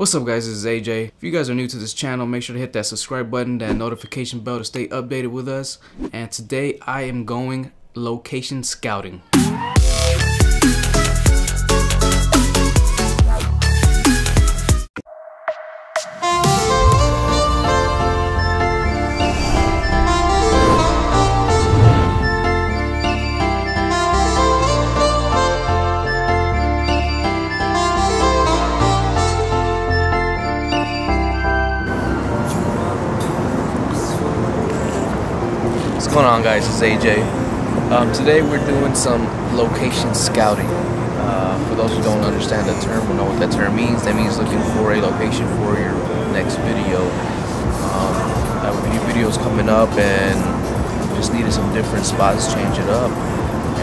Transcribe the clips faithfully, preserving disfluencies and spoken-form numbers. What's up guys, this is A J. If you guys are new to this channel, make sure to hit that subscribe button, that notification bell to stay updated with us. And today I am going location scouting. What's going on guys, it's A J. Um, today we're doing some location scouting. Uh, for those who don't understand the term or know what that term means, that means looking for a location for your next video. Um, I have a few videos coming up and just needed some different spots, change it up.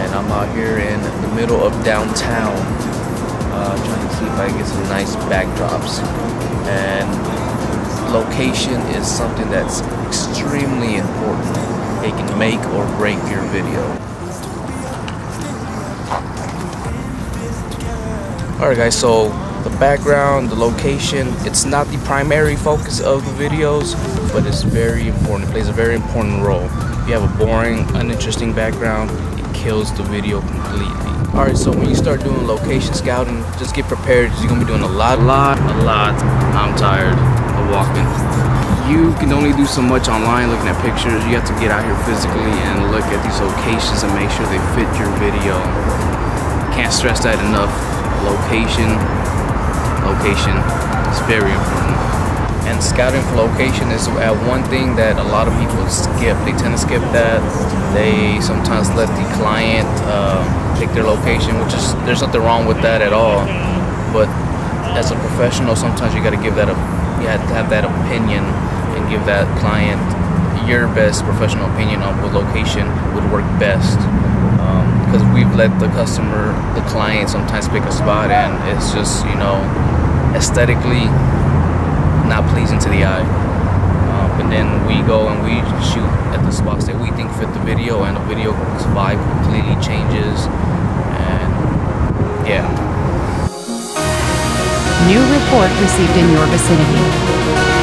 And I'm out here in the middle of downtown, uh, trying to see if I can get some nice backdrops. And location is something that's extremely important. It can make or break your video. Alright guys, so the background, the location, it's not the primary focus of the videos, but it's very important. It plays a very important role. If you have a boring, uninteresting background, it kills the video completely. Alright, so when you start doing location scouting, just get prepared because you're going to be doing a lot, a lot, a lot. I'm tired of walking. You can only do so much online looking at pictures. You have to get out here physically and look at these locations and make sure they fit your video. Can't stress that enough. Location, location is very important. And scouting for location is one thing that a lot of people skip. They tend to skip that. They sometimes let the client uh, pick their location, which is, there's nothing wrong with that at all. But as a professional, sometimes you gotta give that a, you have to have that opinion. And give that client your best professional opinion on what location would work best, because um, we've let the customer, the client, sometimes pick a spot and it's just, you know, aesthetically not pleasing to the eye. Um, and then we go and we shoot at the spots that we think fit the video, and the video vibe completely changes. And yeah. New report received in your vicinity.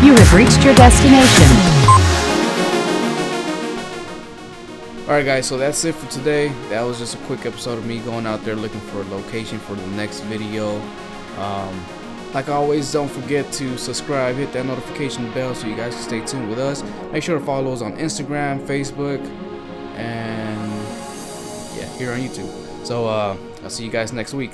You have reached your destination. Alright guys, so that's it for today. That was just a quick episode of me going out there looking for a location for the next video. Um, like always, don't forget to subscribe, hit that notification bell so you guys can stay tuned with us. Make sure to follow us on Instagram, Facebook, and yeah, here on YouTube. So uh, I'll see you guys next week.